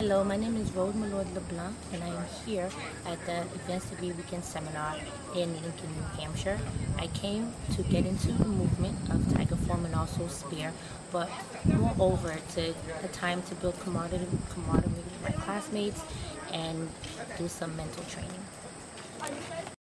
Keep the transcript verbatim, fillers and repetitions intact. Hello, my name is Rhode Milord LeBlanc and I am here at the Events to Be Weekend Seminar in Lincoln, New Hampshire. I came to get into the movement of Tiger Form and also Spear, but moreover to a time to build camaraderie with my classmates and do some mental training.